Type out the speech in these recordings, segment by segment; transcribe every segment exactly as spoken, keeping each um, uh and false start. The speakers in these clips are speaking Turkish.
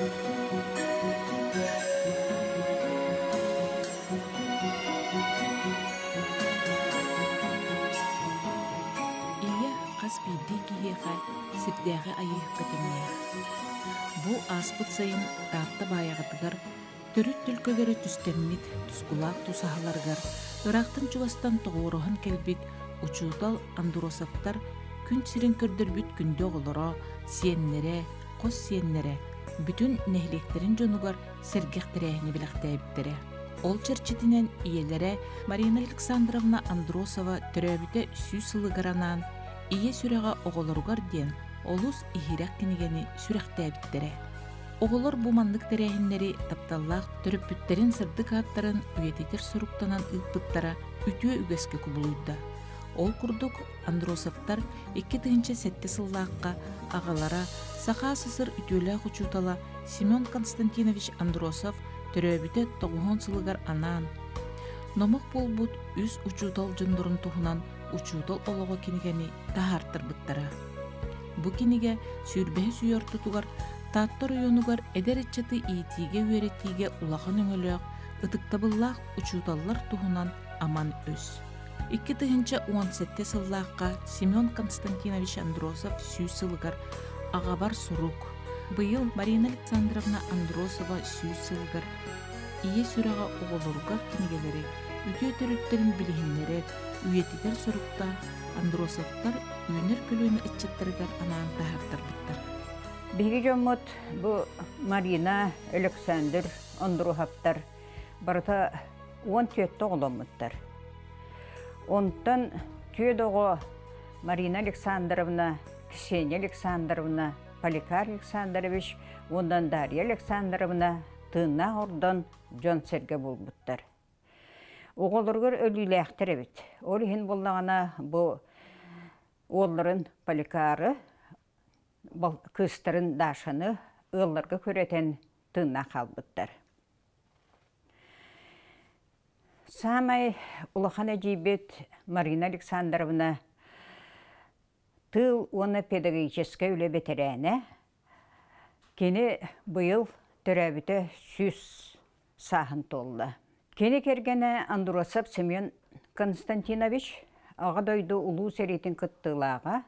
Bu aspıt sayın tahta bayağıdıgar, törüt tülköleri tüstemmit, tüskulak tusahalargar, Irak'tan Çuvas'tan toğuruhan kelbit, uçudal Androsovlar kün sirin kördürbüt günde oğlara, siyenlere, kos siyenlere, bütün nehleklerin jonugar sergektirehini bilekteyiptere. Ol çerçetinen iyelere Marina Aleksandrovna Androsova töröbüte süsılı garanan, iye süreğe oğularugar diyen, Olus ihirek kinigeni sürekte bittere. Oğulur bu manlık terehinleri taptallak törüpbütlerin sırdık atların üyetitir sürüktanan ıtbıttara ütüye ügeske kubuluydu. Ol kurduk Androsovlar iki tığınca sette sıllıqqa, ağalara, sağa sısır ütüyle uçutala Semyon Konstantinovich Androsov töröbüte toğuhon sılıgar anan. Nomuk bulbut üz uçutal cındurun tuğunan uçutal oloğu kinigeni taharttır bıttara. Bu kinige sürbehi suyar tutugar, tattar uyonugar ederet çatı iyitige üyeretiğe ulağın öngülüğe, ıtıktabıllağ uçutallar tuhunan aman öz. İki tıhınca on sette sıllıqqa Semyon Konstantinovich Androsov süs sılgar, ağabar suruk. Bıyıl Marina Aleksandrovna Androsova süs sılgar, iye sürağa oğulurugar kinigeleri, üge ötürütlerin bilihinleri, üyetiler surukta, Androsovlar Günür külüğünü etçettirgar anan dağırtır bittir. Biri gömüt bu Marina Aleksandrovna Androsovlar barata on tüyette olamıttar. Ondan tüyede oğlu Marina Aleksandrovna, Ksenia Aleksandrovna, Polikar Aleksandrovich, ondan Darya Aleksandrovna tığına oradan can serge bulmuttar. Oğulurgur ölüyle ahtirabit. Olihin bullağına bu Oğulların polikarı, kızların daşını oğullarga köreten tığına kalbıttar. Samay ulağan ajibet Marina Aleksandrovna tığıl ona pedagogическа öyle beterene keni bu yıl töröbüte süs sahın tolla. Keni kergene Androsov Semyon Konstantinovich Ağadaydı ulu seriyetin kıttığılağı,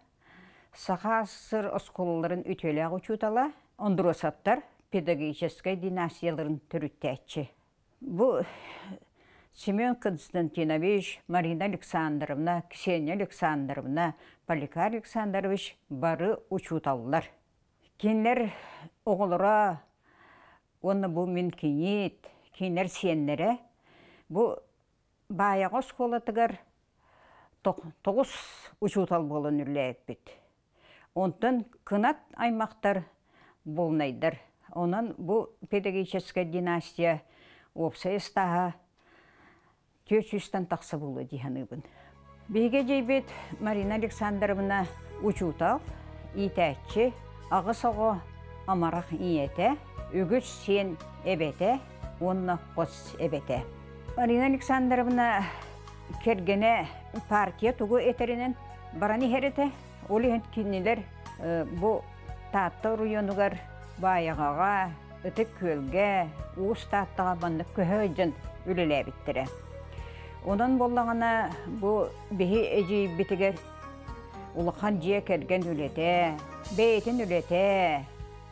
sağa sır oskolaların ütüyle uçutala, Androsovlar pedagogическа dinastiyaların türütteçi. Bu Semyon Konstantinovich, Marina Aleksandrovna, Ksenia Aleksandrovna, Polikar Aleksandrovich barı uçutalılar. Kenler oğulura, onu bu mümküniyet, kenler siyenlere, bu bayağı oskolatıgar, Toğuz uçutal bolun ürləyib bit. Ondan kınat aymaqtar bolunaydır. Onun bu pedagogическа dinastiya opsaya staha töçüstən taqsa bolu dihanıbın. Bege ceybet Marina Aleksandrovna uçutal, itəkçi, ağı soğu amaraq iyete, ügüç sen ebete, onunla qoz ebete. Marina Aleksandrovna Kergene partiya tugu eterinen barani herete olihen kinniler bu taattar uyonugar bayağağa, ıtık kölge, uğuz taattığa bandık köhöcün ülele bittire. Ondan bollağına bu bihi eci bitiger uluğan ciye kergen ülete, beytin ülete,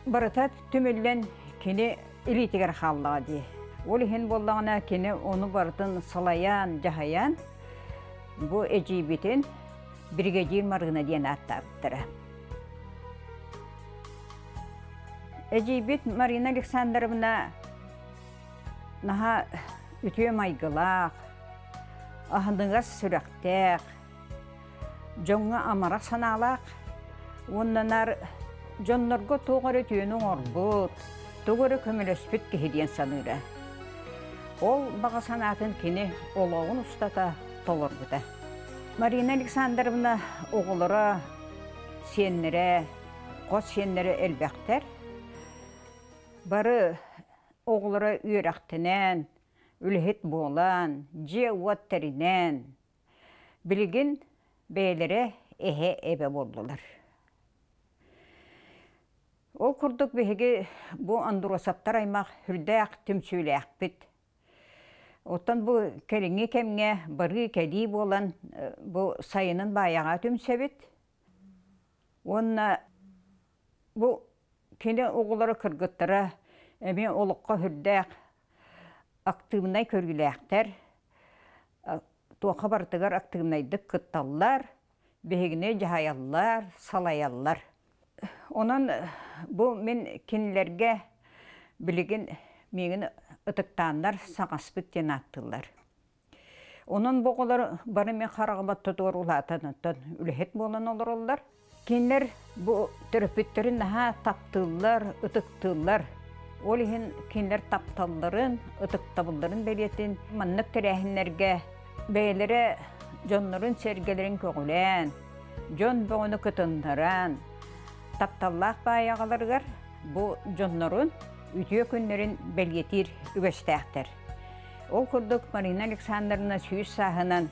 barata tümüllen kini ilitiger hallığa di. Olihen bollağına kini onu barıtın salayan, cahayan, bu ecibitin Brigadier Marina diyen attabıttırı. Ecibit Marina Aleksandrovna naha ütüye maygılaq, ahındığa süraqtaq, jonga amaraq sanalaq, ondanar jonlarga toğır ütüyenin orbut, toğırı kömülöspüt kehediyen sanıra. Ol bağa sanatın kini olağın ustata, Marina Aleksandrovna oğullara, senlere, qoz senlere elbəktir. Barı oğullara üyerəqtinen, ülhit boğulan, cevattarinen, bilgin beylere ehe ebe boldular. O kurduk bihege bu Androsov'tar aymaq hürdaq tümsüyleyaq bit. Otan bu kelinge kemge barı kelib olan bu sayının bayağı tümsebit. Onna bu kene oğulları kırgıttara emin oluqqa hürdaq aktığımnay körgüleyaqtar. Tuaqa bartıgar aktığımnaydık kıttallar, bihegine cahayallar, salayallar. Onun bu men kinlerge bilgin meni ıtıktanlar sağaspık den attılar. Onun bu kadar bari men qarağıma tutur ulatan ülhet bolan olurlar. Kinler bu törpütlerin ha taptıllar, ıtıktıllar. Olihin kinler taptalların, ıtıktabılların belirtin manlık terehinlerge beylere jonların sergelerin köğülen, jon boğunu kıtındıran taptallah bayağılargar bu jonların ütüye günlerin belgetir ügestahtar. O kurduk Marina Aleksandrovna süyüz sahınan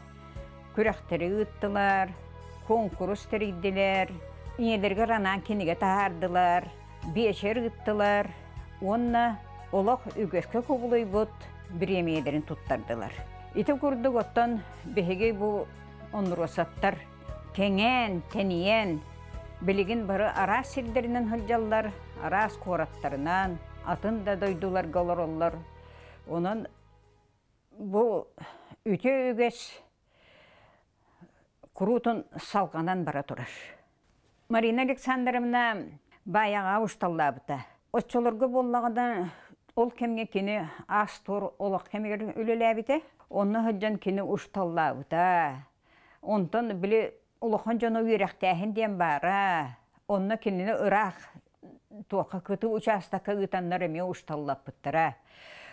kürekteri ıttılar, konkurs teriydiler, inelerge ranan kenige tahardılar, beşer ıttılar, onunla olaq ügeske kuğuluybut biremeyelerin tuttardılar. İti kurduk ottan behege bu Androsov'tar kengen, teniyen, Biligin barı aras silderinden hılcallar, aras koratlarından atın da doydular galarollar. Onun bu üte öges kurutun salganan bara turar. Marina Aleksandrovna bayağı uçtallabıda. Oççolurgu bollağından ol kemge kini as tur olaq kemgerin ölülabıda. Onu hıccan kini uçtallabıda. Ondan bile Uluğun canı yürekteğin diyen bara, onunla kendini ıraq, tuaqa kötü uçastaka gıtanlar eme uçtallap bıttıra.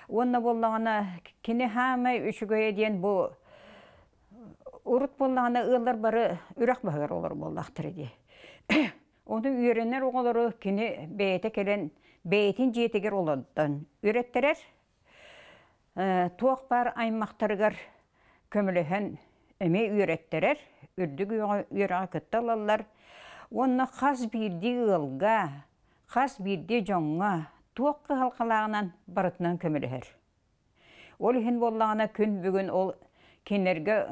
Onunla bollağına, kini hama üçügöye diyen bu, urut bollağına ığlar barı, üraq bağır olur bollağıdır edi. Onu ürenler oğaları, kini beyete gelen, beyetin ciyeteger olandan ürettirer. E, tuaq bar aymaqtırgar kömülühen eme ürettirer. Ürdük yöreğe kıttalarlar. Onunla xas birdi ığılga, xas birdi jonga, tuaqqı halqalağından barıtından kömülüher. Ol hin bollağına kün bugün ol kenlerge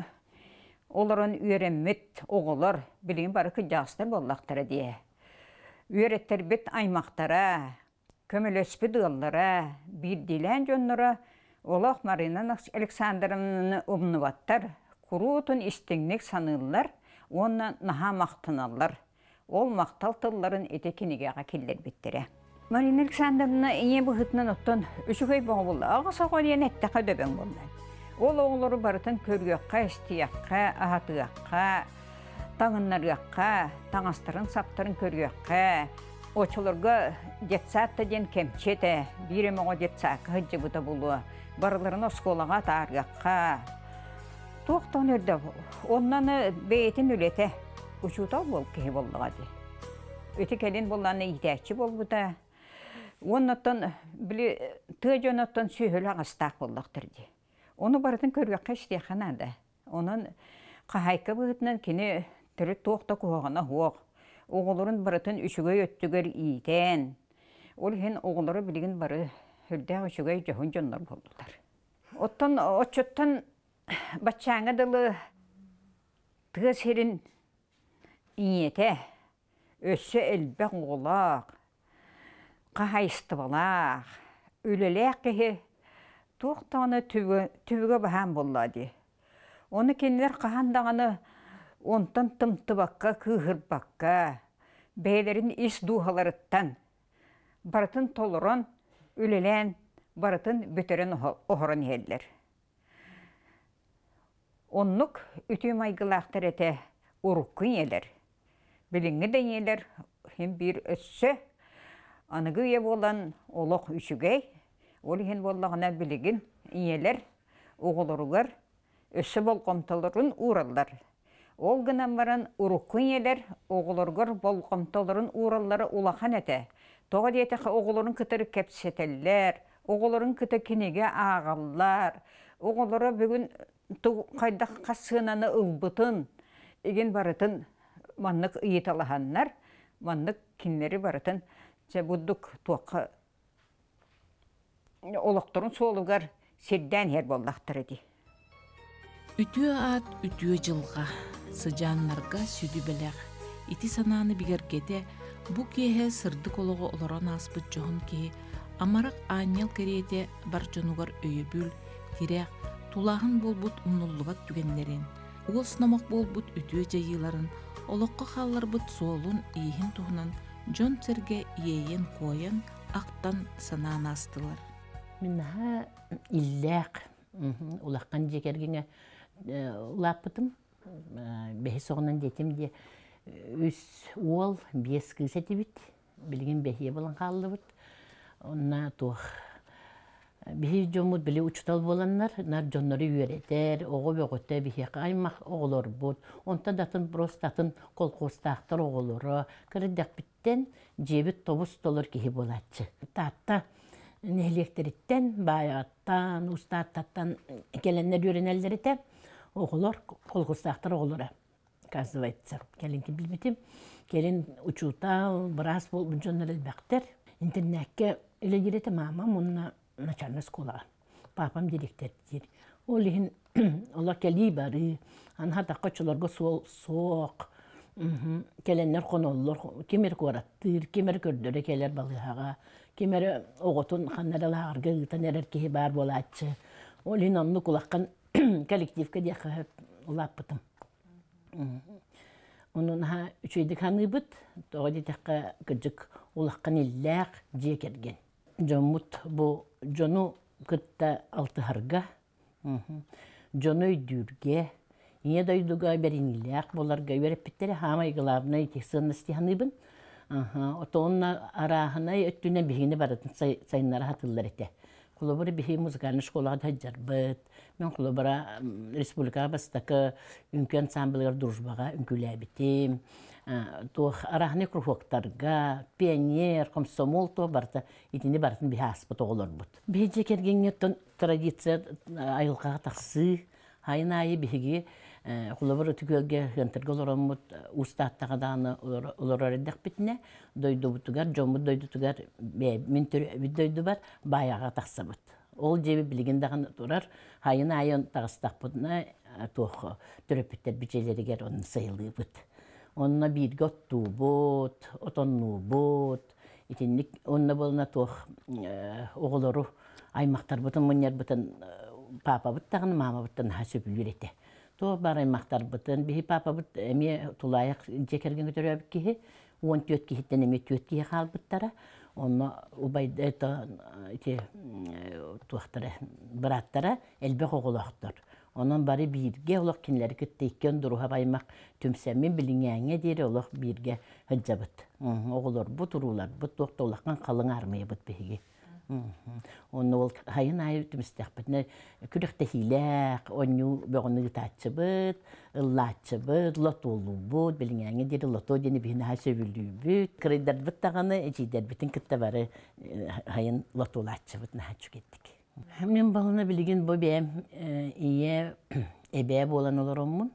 olların ürenmet oğulur, bilin barı kıcağıslar bollaqtara diye. Üretler bit aymaqtara, kömülöspü dığıllara, birdilen jonlara, olaq Marina Aleksandrovna'nı umnuvattar. Kurutun istinlik sanırlar, onunla naha maqtınarlar. Ol maqtaltılların etekiniga akiller bittire. Marina Aleksandrovna ene bu hıtnan ottan üçüköy boğuldu. Ağısa qoyen etteqe döben boldan. Ol oğulları barıtın körgöqqa, istiyaqqa, ahatıyaqqa, tağınlarıyaqqa, tağastırın saptırın körgöqqa, oçulurga detsatta den kemçete, bireme o detsakı hıcı buda bulu, barıların oskolağa targaqqa, Tuğtan ördü. Ondan beyetin ülete uçuta bol kehi bolluğa de. Ötü kelin bollarına ihtiyaççı bol bu da. Ondan bile tığcı ondan sühülü ağıstak bollağıdır de. Onu barıdın körgöqqa istiyaqana da. Onun qahaykı bığıtından kini türü tuğda kuhağına hoğ. Oğulların barıdın üçüge öttügör iyiden. Ol hen oğulları biligin barı hüldağ üçüge cahun canlar boldular. Ottan, otçuttan Batçağı dılı tığız herin inyete, össü elbek oğulak, qahayıstı balak, ölelek kehi tuğtağını tübüge bahan bolladı. Onu kendiler qahandağını ondan tımtı bakka, kıhır bakka, beylerin is duhalarıttan, baratın toluran, ölelen, baratın büteren oğuran yerler. Onluk ütü maygılaqtır ete urukun yeler. Bilingi de yeler, hem bir össü, anıgı ev olan oluq üçügey, olu hen bollağına biligin yeler, oğulurugar, össü bol komtaların uğrallar. Ol gınan varan urukun yeler, oğulurugar bol komtaların uğralları ulaqan ete. Toğad ete oğulurun kıtırı kepseteller, oğulurun kıtı kinege ağallar, oğulura bugün Qayda qasığınanı ılbıtın, egen barıtın manlık iyet alahanlar, manlık kinleri barıtın Bulduk toka olukturun soğulugar sirden her bollaktırdı. Ütü at, ütü cılga, sıcanlarga südü belek. İti sananı bigergede bu kehe sırdık oluğu oluran aspıt johun kehe amarak anyal kereyete barcanugar öyübül, tirek, tulağın bolbut umnullugat tügenlerin, oğul sınamak bolbut ütü cayıların, olukka halarbut soğulun iyihin tuğunan, John Serge yeyen koyan aktan sanana astılar. Minha illaq ulaqan jekergine ulaqpıtım behisoğunan detim de üs ol bes kıseti bit bilgin behiye bolan qallı bit onna toq behi jomut bile uçtal bolanlar nar jonları üreter oğu begotte behi qaymaq oğulor bot onta datın prostatın kolqostaqtır oğuluru kirdik ten cebit tobus dolur ki bolatçı. Tatta nehliktiritten bayattan ustaattan gelenler yörenelleri de oğulor kolgustaktır oğulora kazıvaytsa. Gelin ki bilmedim. Gelin uçuta biraz bol buncanlar elbektir. İnternekke ile girete mamam onunla naçarnas kola. Papam direktir dir. Olihin Allah geliyi bari. Anha da kaçılarga soğuk. Kelenler konulur, kemer korattır, kemer kördüre keler balığa, kemer oğutun kanlarla hargıtan erkeği bar bolatçı. O linanlı kulakkan kolektifke diye kıhıp ulapıtım. Onun ha üçüydük hanıbıt, doğru ditekki gıcık ulakkan illak diye kergen. Jomut bu jonu kıtta altı harga, jonoy dürge, Niye dayıdığa berinliyek, bolar gayverip bitleri hamay gılabına itihsın istihanıbın. Ota onunla arağına öttüğüne bihini baratın sayınlara hatırlar ete. Kulubara bihi muzikalini şkolağa da hacarbıt. Ben kulubara Respublika basıdaki ünkü ansambılları duruşbağa ünküle bitim. Arağına kruhoktarga, piyanyer, komsomol toğ barata itini baratın bihi aspıta olur bud. Bihi cekergenine tradisiya ayılkağa taqsı, hayınayı bihigi Kulubur tükölge hıntırgı loramut ustaattağa dağını olurarıdak bitine doydu butugar, jomur doydu tugar mintörü doydu bar bayağa taqsa bud. Ol cebi bilgindağın durar, hayın ayın tağıstaq buduna toğu töröpütter biçeleri ger onun sayılığı bud. Onunla bir göt tuğu bud, otonluğu bud, itinlik onunla boluna toğu oğuluru aymaqtar budun, münyer budun papa budun, mama budun söpül yürete. Toh baray maktar bıtın, bihi papa bıt, emi tulayak cekergen götürüyor ki, on tüyt ki hitten emi tüyt ki hal bıttara, onunla ubayda eta iti tuhtara, bırattara elbek oğulaktır. Onun bari birge olaq kinleri kütteyken duruha baymaq tümsemin bilingeğine deri olaq birge hıcca bıt. Oğulur bu turular bıt, dokta olaqan kalın armaya bıt bihigi. Onu ol hayın ayı tümüstek bitne külükte hilek, onu beğonu gıtatçı bit, ıllatçı bit, lotolu bit, bilingeni deri loto deni bihine hay sövüldüğü bit, kreder bit dağını, ecider bitin kıtta barı hayın lotolatçı bit, naha çükettik. Hemen balına bilgin bu benim iyi ebeye olan olurumun,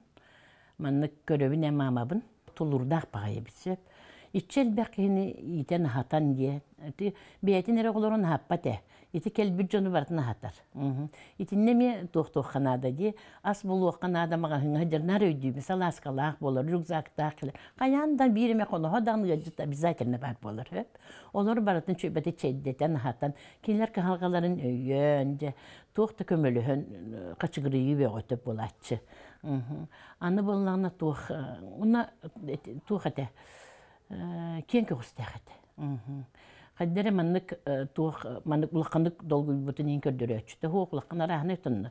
manlık görevin emamabın, tulurdağ bağıya bitsep, İçel bakini iten hatan diye. Biyetin eroğların happate. İti kel bir canı vartına hatar. İti ne mi doktor kanada diye. As bulu kanada mağın hacer naröydü. Mesela askalah bolar, rükzak dağlar. Kayandan birime konu hadan gıcıta bizzatır ne var bolar hep. Olur baratın çöbeti çeddeten hatan. Kiler ki halkaların önce. Tohta kömülühün kaçıgırıyı ve otöp bolatçı. Anı bollarına toh. Ona toh hata. Kenki ustaqat. Qaddere mannik toq mannik ulaqandik dolgu butun inkerdüröçtü. Hoqlaqna rahnetun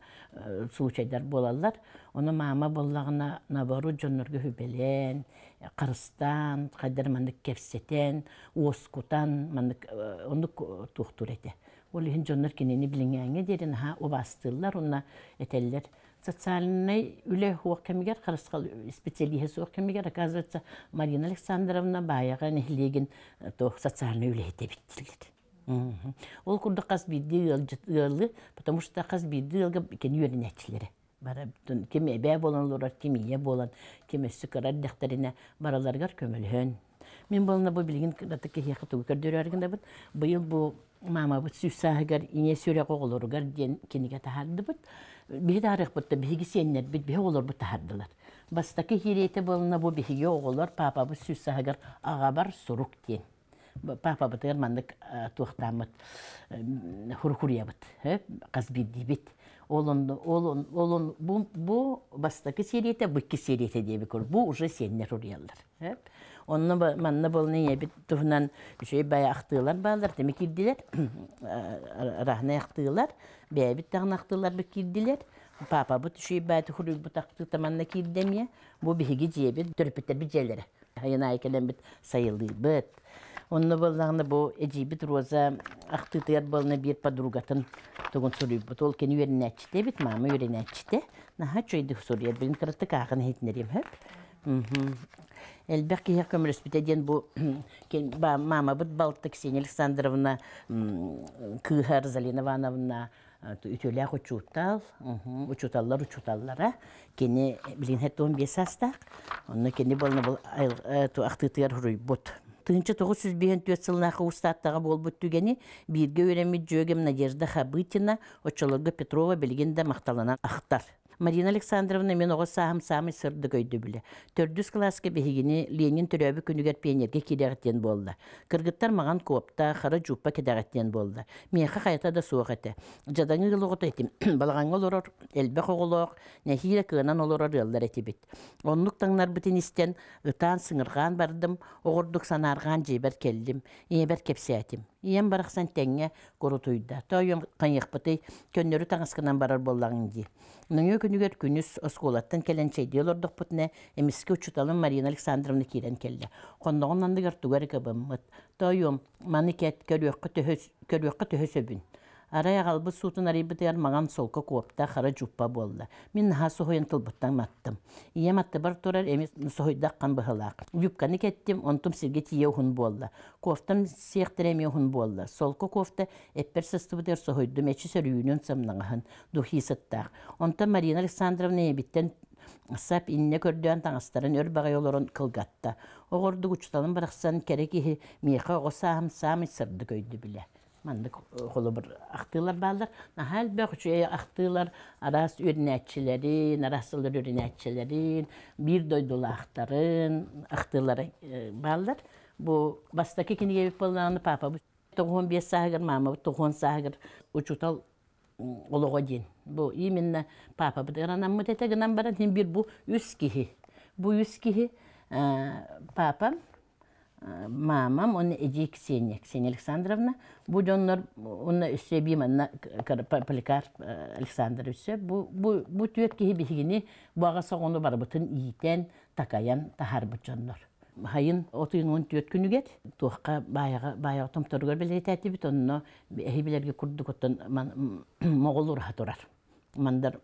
suçaydar bolallar. Ona mama bollagna nabaru jonnurgu hübelen, qırstan, qaddere mannik kepseten, oskutan mannik onuk toqturete. Olihin jonnur kinini bilingange derin ha obastırlar onna eteller. Социальный үлі оқымегер, қырысқал специалиесі оқымегер, қазіртсі Марина Александровна баяғы нәхілеген социальный үлі ете біттілдер. Ол күрді қаз бейді ғылы, потому что қаз бейді ғылға кені өрін әтшілері. Кем әбе болан олар, кем ие болан, кем өссі қарар дәқтарына бараларғар көмілін. Мен балына бу билген кыдатыкка хехату көрдөрөргөндө бут. Быйыл бу мама бут сүсагер ине сөрө коголоргар ден киниге тахадды бут. Бир тарых бутта биги сеннер бит бе олор бут тахаддылар. Бастаки хирете балына бу биги оголор папа бу сүсагер ага бар сурук тен. Papa biter mandık tuhtamıt hurkuriyabıt, he kasbidibit. Olun olun olun bu bu bastaki seriyete bu iki seriyete diye bir kor. Bu uje senler oluyorlar, he. Onunla manna bolneye bir tuhnan bir şey bayağı aktılar, bağlar demek girdiler, rahne aktılar, bayağı bir tane aktılar bir girdiler. Papa bu şey bayağı huruk bu taktı tamanla girdemiye, bu bir hikiciye bir törpüter bir cellere. Hayınay kelim bir sayıldı bit. Onun balığını bu ecibit roza aktıtır balığını bir padrugatın togun soruyor. Bu tolken yürüyen açtı, bit mama yürüyen açtı. Naha çöydü soruyor. Benim karatık ağını hitnerim hep. Elbette ki her kömürüs biteden bu mama bit baltık Ksenia Aleksandrovna Kıhar Zalinavanavna ütüyle uçutal, uçutallar uçutallara. Kendi bilin hep on beş hasta. Onun kendi balığını bu aktıtır hırıy bot. тысяча девятьсот девяносто четвёртого yılına ustattağı bol büttügeni birge öğrenmiş jögem Nadezhda Habıtina Oçalırgı Petrova belginde maqtalanan axtar. Marina Aleksandrovna men oğa sahım sahımı sırdı göydü bile. Tördüz klaska behigini Lenin töröbü künüger penerge kedağıtten bolda. Kırgıttar mağan koopta, xara jupa kedağıtten bolda. Meğe hayata da soğuk ete. Jadanı yılı otu etim. Balğan olurur, elbek oğuluq, nehire kığınan olurur yıllar etibit. Onluk tanlar bütün isten, ıtan sınırğan bardım, oğurduk sanarğan jeber keldim, yeber kepsiyetim. Yen baraqsan tenge korutuyda. Toyum kanyaq bıtay, könnörü tanıskınan barar bollağın diye. Nöngü günüger günüs oskolattan kelen çeydi olurduk butne, emiski uçutalım Marina Aleksandrovna kiren kelle. Konduğundan da gertugar kabımıt. Toyum maniket körüqü tühüsöbün. Araya qalbı suutun arayı bıtayar mağan solka koopta xara juppa bolda. Min naha sohoyan tılbıttan mattım. İyem attı bar torar emi sohoydakkan bıhılaq. Yupkanı kettim, ontum silge tiye uğun bolda. Kooftan siyektir emi uğun bolda. Solka koofta epper sastı bıtayar sohoydu meçi sörüyünün samnağın. Duhi sıttaq. Onta Marina Aleksandrovna'ya bitten sap inne kördüğün tanısların örbağay olurun kılgatta. Oğurdu uçtalım bıraksan kerekihi miğe o sahım sami sırdı göydü bile. Mandık kolu bir aktılar bağlar. Nahal bak uçuya aktılar. Aras ürünetçilerin, arasılır ürünetçilerin, bir doydulu aktarın, aktılara bağlar. Bu bastaki kini gibi ballarını papa. Toğun bir sahagır mama, toğun sahagır uçutal oluğa din. Bu iyi minna papa. Bir bu yüz kihi. Bu yüz kihi papam. Mamam onu eci Ksenia, Ksenia Aleksandrovna. Bu onlar ona üsebim ana Polikar Aleksandrovich. Bu bu bu tüyetki bihini bağa sağonu barbutun iyiten takayan tahar bucanlar. Hayın otuz on dört günü get. Tuğqa bayağı bayağı tam turgör bile tertibit onu ehibilerge kurduk otan Moğol rahat orar. Mandar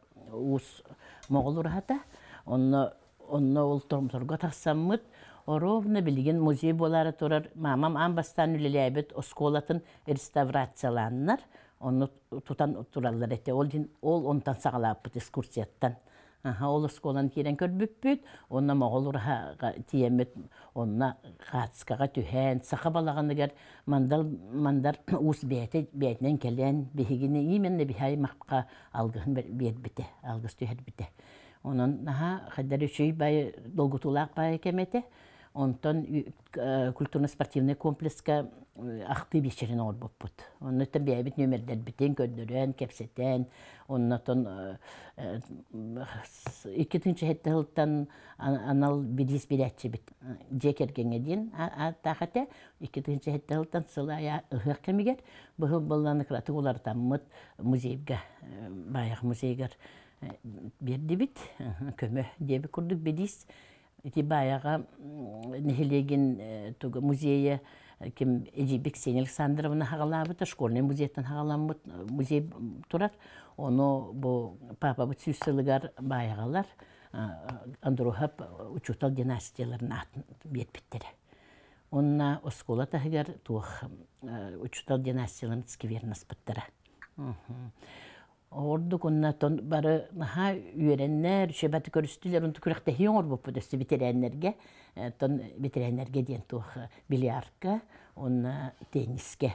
us Moğol rahata. Onu onu oltum turgör tasamıt. Orovna bilgin muzey bolara torar mamam ambastan ülelebet oskolatın restavratsiyalanlar onu tutan turallar ete oldin ol ondan sağlap diskursiyattan aha ol oskolan kiren körbüpbüt onna moğolurha tiyemet onna qatskaga tühen saqa balaganda ger mandal mandar usbete betnen kelen bihigini imenle bihay maqqa algın bet bite algıs tühet bite onun naha qadari şey bay dolgutulaq bay kemete. Ondan kültürno-sportivne komplekska aktı bir şeyin orada bud. Onun tabi evet nümerler biten gönderen, kapseten, ondan ikinci haftadan anal bilis biletçi bit. Ceker gençliğin, tahta ikinci haftadan sılaya herkemiger, bu ballanık ratıgolar tammet müzeyga, bayağı müzeygar bir dibit, kömür diye bir kurduk bilis. İti bayağı nehilegin toga müzeye kim Eci Ksenia Aleksandrovna hağalabı da şkolne müzeyden hağalanmıt müzey turar onu bu papa bu süsligar bayağalar Androhab uçutal dinastiyaların biyet bittere. Onna oskola tahgar tuğ uçutal dinastiyaların skvernas bittere. Orduk onlar barı ha üyerenler şebeti görüştüler onu kırıkta hiyor bu podesi bitirenlerge ton bitirenlerge diyen tuh bilyarka ona teniske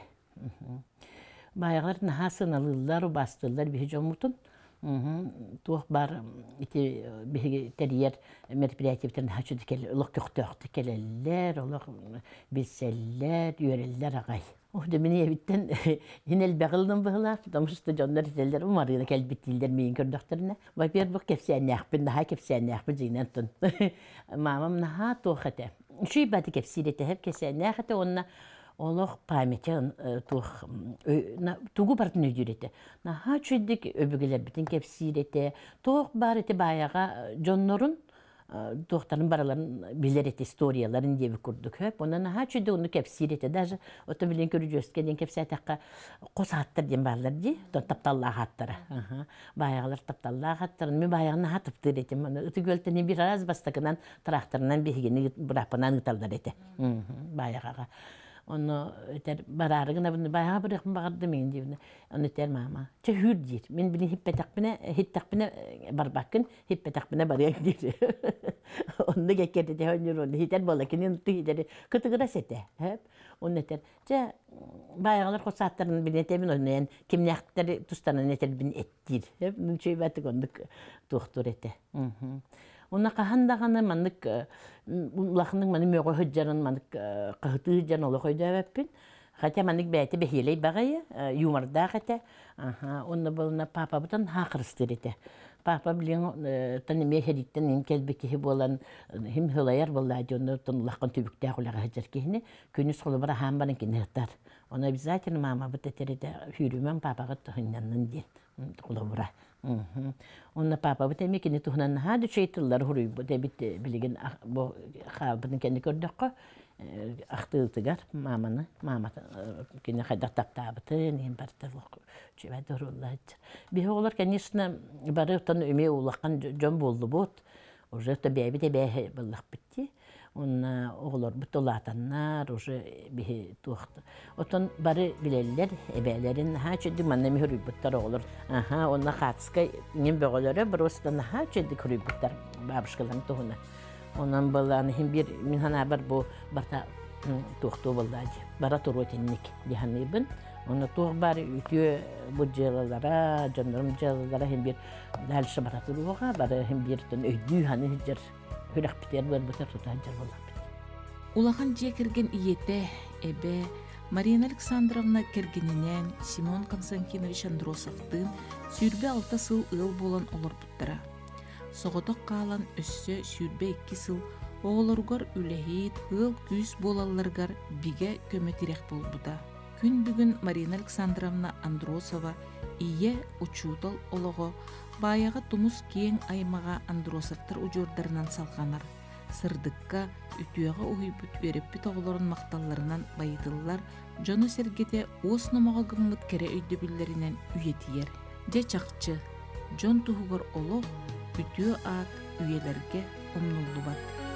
bayağılar nahasan alırlar bastılar bir hücumutun tuh bar iti bir teriyer merpiratiften haçudikel olak köktüktükeller olak bilseller üyerenler ağay. O da beni evitten yine bağıldım bağlar. Damıştı canlar izler umarıyla kalbet dildir meyin gördüklerine. Ve bir bak hepsi ne yapın daha hepsi ne yapın zinetun. Mamam naha tohte. Şu ibadeti hepsiyle herkes ne yaptı onunla Allah paymetin toh tuğu partını dürüte. Naha çüdük öbürler bütün hepsiyle toh barete bayağı canların doktorun baraların bilerek historialarını diye kurduk hep. Ondan haçı da onu kapsirete. Daha otomobilin görücüsü kendin kapsirete kosa hattır diye bağlar diye. Taptallığa hattırı. Bayağılar taptallığa hattırı. Mü bayağını hatıp dırıtım. Itı gölteni bir araz bastakından traktöründen bir higini bırakmadan gıtallar eti. Bayağığa. Onu öter bararıgına bunu bayağı bırakım bağırdım endiyim. Onu öter mama. Çehür deyir. Men bilin hippetakbine, hittakbine barbakın, hippetakbine barayak deyir. Onu da gekkerde de hönür oldu. Hiter bolakini unuttu hiteri. Kıtıgıras ete. Hep. Onu öter. Çe bayağılar kutsaatlarını bilin etemin oynayan. Kim ne aktarı tustanın eter bin et deyir. Hep. Onun çöy batık onduk doktor ete. Hı hı. Ona kahandağını manık, ulağının manı möğü hüccanın manık kıhtı hüccan olu koydu evapin. Hatta manık bəyəti bəhiyeley bağayı, yumarda hatta. Onda boluna papa budan haqırıstır ete. Papa bilen tanımaya herikten hem kelbekehi bolan, hem hülayar bolaydı. Onda ulağın tübükdə ulağı hüccar kehini. Könü solu bara hambanın kini hıttar. Ona bizatini mama buda terede hürümen papağı tıhınlanın deyin. Kulu bura. Onun papa bu demek ki ne tuhnan ha düşeytirler huru bu debit bilgin bu kabının kendi gördük ki aktıltıgar mamanı mama kendi kadar taptabıtı neyim bartavuk cüvedir Allah bir olur ki nisne barıtan ümi ulaqan cam buldu bot orada tabii bir de bir balık bitti onun olur bu tolatanlar orada bir tuhtu otan barı bileller ebelerin ha çünkü manne mihru bittar olur aha onun katska nim beğolere burasından ha çünkü kuru bittar babşkalan tuhuna onun balan hem bir minhana bar bu barta tuhtu vallahi barat rotinlik dihanibin onun tuh barı ütü bu celalara canlarım celalara hem bir her şey baratı ruha barı hem bir tün ödü hani hicr Hürak biter, böyle biter, tutar, canlılar biter. Ulağın diye kirgen iyete, ebe, Mariya Aleksandrovna kirgeninen Semyon Konstantinovich Androsov'tın sürbe altı sıl ıl bolan olur bıttıra. Soğutok kalan üssü sürbe iki sıl oğulurgar ülehiyit ıl küs bolallargar bige kömetirek bol buda. Gün bugün Mariya Aleksandrovna Androsova iye uçudal oloğu, Bayağı Tumus Kien Aymağa Androsov'tar ucurdarından salğanar. Sırdıkka, ütüyağı uyubut verip oğların maktallarından bayıdıllar, Jonu Sergete osnamağa gımlıt kere öydübüllerinden üyetiyer. Ceçakçı, Jon Tuhugar olu, ütüya at, üyelerge umnullu bat.